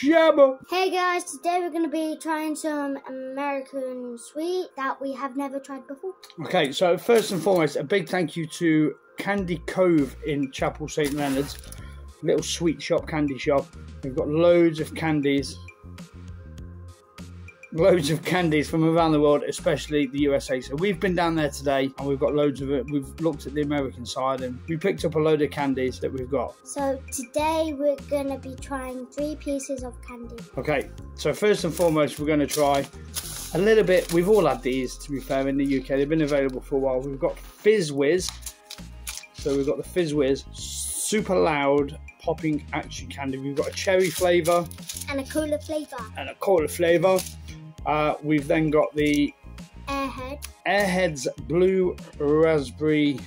Shabba. Hey guys, today we're going to be trying some American sweet that we have never tried before. Okay, so first and foremost, a big thank you to Candy Cove in Chapel St. Leonard's. A little sweet shop, candy shop. We've got loads of candies. Loads of candies from around the world, especially the USA. So we've been down there today and we've got loads of it. We've looked at the American side and we picked up a load of candies that we've got. So today we're going to be trying 3 pieces of candy. Okay, so first and foremost, we're going to try a little bit. We've all had these, to be fair, in the UK. They've been available for a while. We've got Fizz Wiz. So we've got the Fizz Wiz super loud popping action candy. We've got a cherry flavour. And a cola flavour. And a cola flavour. We've then got the Airheads blue raspberry,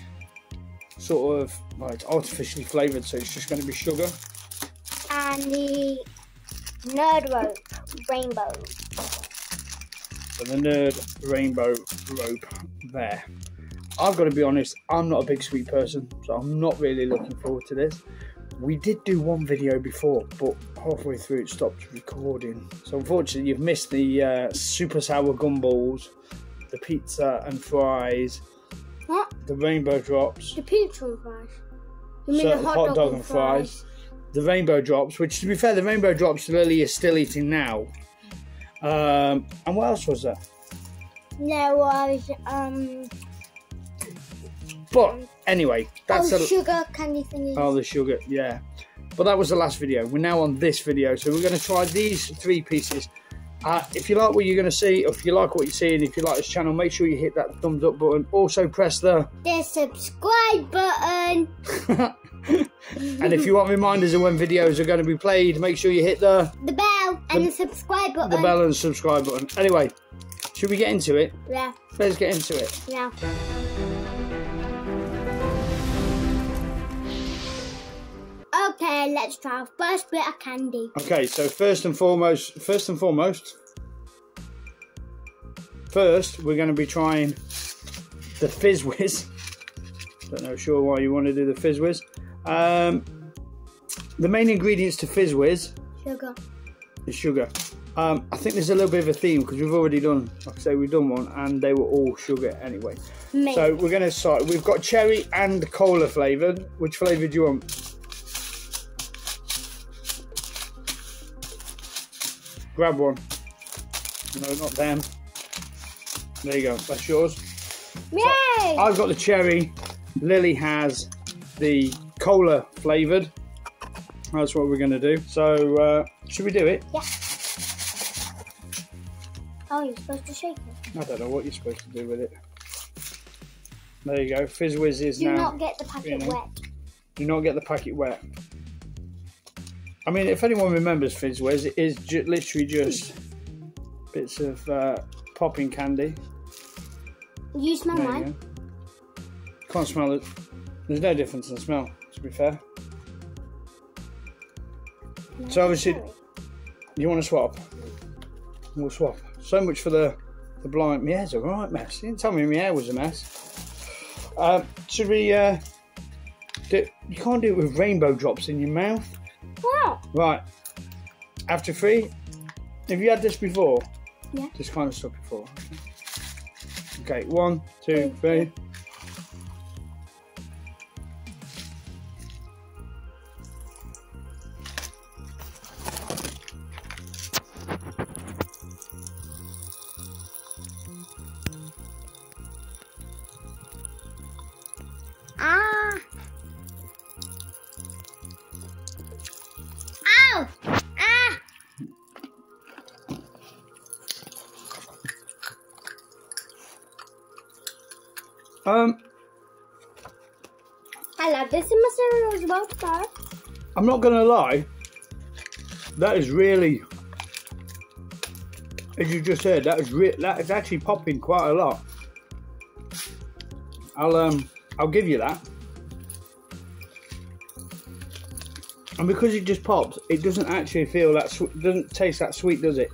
sort of, well, it's artificially flavoured, so it's just going to be sugar. And the Nerds Rope rainbow. So the Nerds rainbow rope there. I've got to be honest, I'm not a big sweet person, so I'm not really looking forward to this. We did do one video before, but halfway through it stopped recording. So unfortunately you've missed the super sour gumballs, the pizza and fries. What? The rainbow drops. The pizza and fries. You mean the hot dog and fries. The rainbow drops, which to be fair, the rainbow drops Lily is still eating now. And what else was there? There was... But anyway, that's sugar candy thingies. Oh, the sugar, yeah. But that was the last video. We're now on this video, so we're going to try these 3 pieces. If you like what you're going to see, or if you like what you're seeing, if you like this channel, make sure you hit that thumbs up button. Also, press the subscribe button. And if you want reminders of when videos are going to be played, make sure you hit the bell and the subscribe button. The bell and subscribe button. Anyway, should we get into it? Yeah. Let's get into it. Yeah. Okay, let's try our first bit of candy. Okay, so first we're going to be trying the Fizz Wiz. Don't know sure why you want to do the Fizz Wiz. The main ingredients to Fizz Wiz. Sugar. Is sugar. I think there's a little bit of a theme because we've already done, like I say, we've done one and they were all sugar anyway. Maybe. So we're going to start. We've got cherry and cola flavoured. Which flavour do you want? Grab one. No, not them. There you go. That's yours. Yay! So I've got the cherry. Lily has the cola flavoured. That's what we're going to do. So, should we do it? Yeah. Oh, you're supposed to shake it. I don't know what you're supposed to do with it. There you go. Fizz Wiz is now... Do not get the packet wet. Do not get the packet wet. I mean, if anyone remembers Fizz Wiz, it is literally just bits of popping candy. You smell mine? Can't smell it. There's no difference in smell, to be fair. No, so obviously, you want to swap? We'll swap. So much for the blind. My hair's a right mess. You didn't tell me my hair was a mess. Should we... you can't do it with rainbow drops in your mouth. Wow. Right, after 3, have you had this before? Yeah. This kind of stuff before. Okay, 1, 2, 3. I love this in my cereal as well, sir. I'm not gonna lie, that is really, as you just said, that is actually popping quite a lot. I'll give you that. And because it just pops, it doesn't actually feel that sweet, doesn't taste that sweet, does it?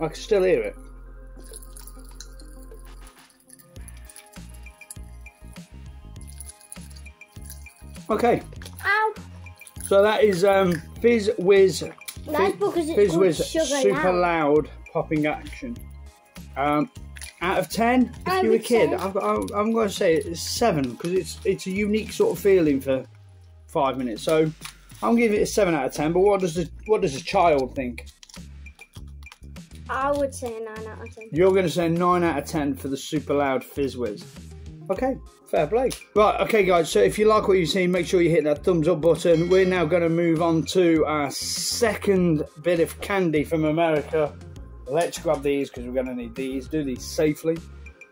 I can still hear it. Okay. Ow. So that is Fizz Wiz. Nice book is Fizz Wiz Super Loud Popping Action. Out of 10, if you're a kid, I'm going to say it's 7 because it's a unique sort of feeling for 5 minutes. So I'm giving it a 7 out of 10. But what does a child think? I would say a 9 out of 10. You're going to say a 9 out of 10 for the Super Loud Fizz Wiz. Okay, fair play. Right, okay guys, so if you like what you've seen, make sure you hit that thumbs up button. We're now going to move on to our second bit of candy from America. Let's grab these because we're going to need these. Do these safely.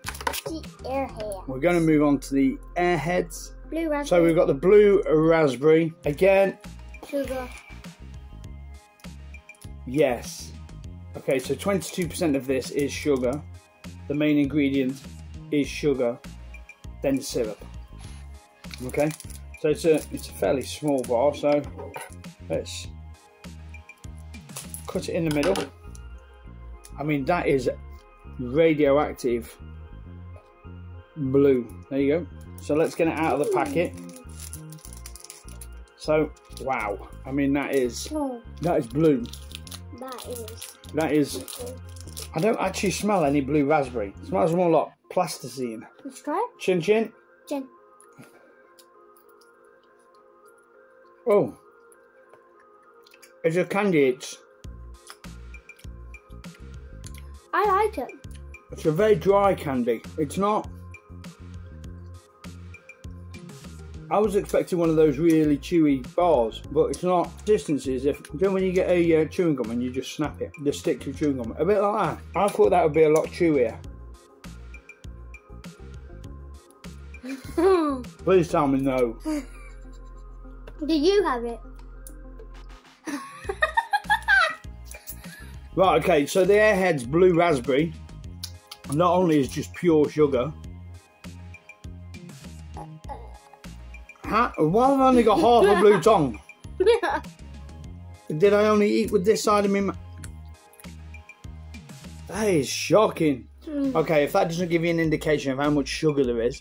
The Airheads. We're going to move on to the Airheads. Blue raspberry. So we've got the blue raspberry. Again. Sugar. Yes. Okay, so 22% of this is sugar. The main ingredient is sugar. Then syrup. Okay, so it's a fairly small bar, so let's cut it in the middle. I mean, that is radioactive blue. There you go. So let's get it out of the packet. So wow, I mean that is blue. That is. I don't actually smell any blue raspberry. It smells more like plasticine. Let's try it. Chin chin. Chin. Oh. It's a candy. I like it. It's a very dry candy. It's not. I was expecting one of those really chewy bars, but it's not. Consistency is if, you know, when you get a chewing gum and you just snap it, the sticks of chewing gum, a bit like that. I thought that would be a lot chewier. Please tell me no. Do you have it? Right, okay, so the Airheads Blue Raspberry not only is just pure sugar. Why have I only got half a blue tongue? Did I only eat with this side of me? That is shocking. Okay, if that doesn't give you an indication of how much sugar there is.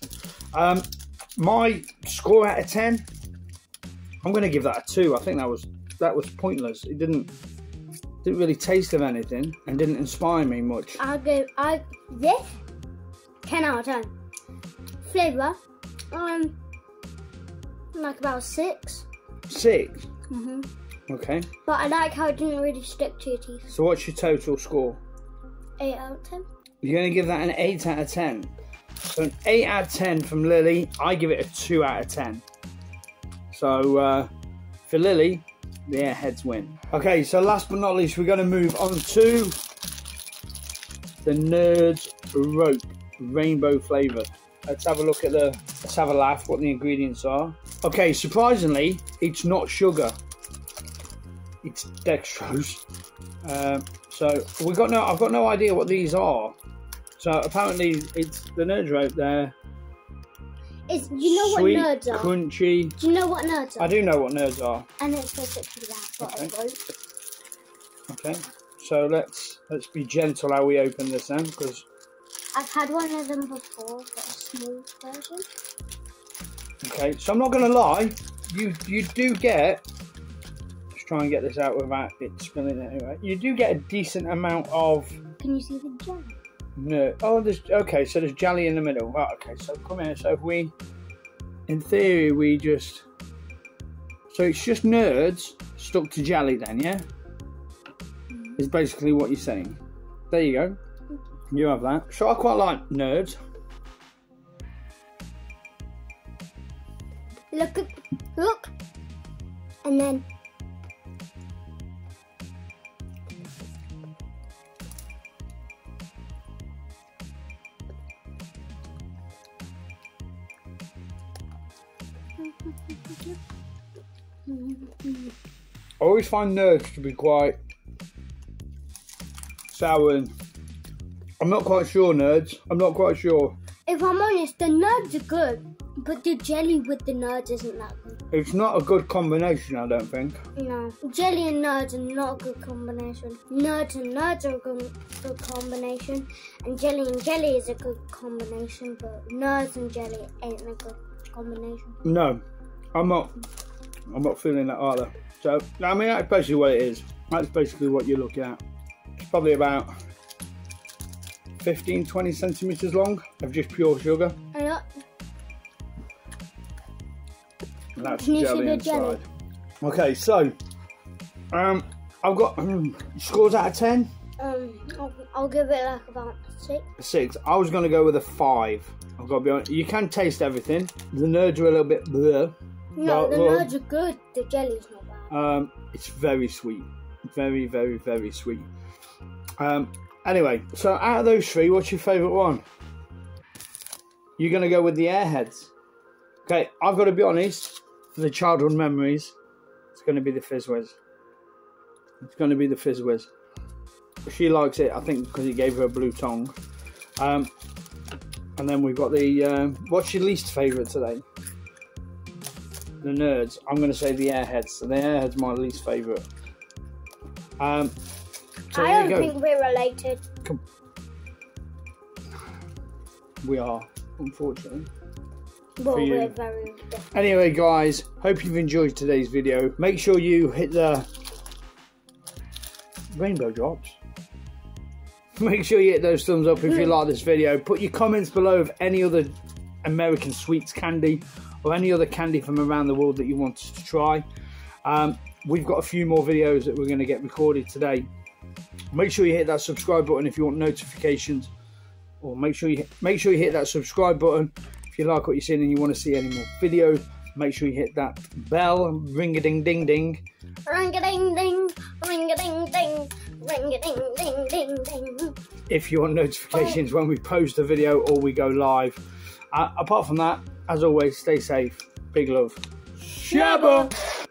My score out of 10, I'm going to give that a 2. I think that was pointless. It didn't really taste of anything and didn't inspire me much. This 10 out of 10. Flavour, like about 6. 6. Mhm. Okay. But I like how it didn't really stick to your teeth. So what's your total score? 8 out of 10. You're going to give that an 8 out of 10. So an 8 out of 10 from Lily. I give it a 2 out of 10. So for Lily, the Airheads win. Okay, so last but not least, we're going to move on to the Nerds Rope Rainbow Flavour. Let's have a look at let's have a laugh what the ingredients are. Okay, surprisingly, it's not sugar. It's dextrose. So I've got no idea what these are. So apparently it's the Nerds Rope there. You know sweet, what nerds are? Crunchy. Do you know what nerds are? I do know what nerds are. And it's basically that, but a rope. Okay. So let's be gentle how we open this then, because I've had one of them before, but a small version. Okay, so I'm not gonna lie, you do get, let's try and get this out without it spilling it anyway. You do get a decent amount of, can you see the jelly? No. Oh, okay, so there's jelly in the middle. Right, okay, so come here. So if we, in theory, so it's just nerds stuck to jelly then, yeah? Is basically what you're saying. There you go. You have that. So I quite like nerds. Look, and then. I always find nerds to be quite sour and I'm not quite sure, nerds. I'm not quite sure. If I'm honest, the nerds are good, but the jelly with the nerds isn't that good. It's not a good combination, I don't think. No. Jelly and nerds are not a good combination. Nerds and nerds are a good combination. And jelly is a good combination, but nerds and jelly ain't a good combination. No. I'm not. I'm not feeling that either. So, I mean, that's basically what it is. That's basically what you look at. It's probably about 15, 20 centimetres long of just pure sugar. And that's jelly inside. Jelly? Okay, so, I've got scores out of 10. I'll give it like about 6. 6. I was going to go with a 5. I've got to be honest. You can taste everything. The nerds are a little bit bleh. No, the nerds are good. The jelly's not bad. It's very sweet. Very, very, very sweet. Anyway, so out of those three, what's your favourite one? You're going to go with the Airheads. Okay, I've got to be honest. For the childhood memories, it's going to be the Fizz Wiz. It's going to be the Fizz Wiz. She likes it, I think, because it gave her a blue tongue. And then we've got the... what's your least favourite today? The nerds. I'm going to say the Airheads. So the Airheads my least favourite. So I don't think we're related. Come. We are, unfortunately. Well, we're very different. Anyway, guys, hope you've enjoyed today's video. Make sure you hit the... rainbow drops. Make sure you hit those thumbs up if you like this video. Put your comments below of any other American sweets candy or any other candy from around the world that you want to try. We've got a few more videos that we're going to get recorded today. Make sure you hit that subscribe button if you want notifications, or make sure you hit that subscribe button if you like what you're seeing and you want to see any more videos. Make sure you hit that bell. Ring-a-ding-ding-ding. Ring-a-ding-ding. Ring-a-ding-ding. Ring-a-ding-ding-ding-ding. If you want notifications when we post a video or we go live. Apart from that, as always, stay safe. Big love. Shabba!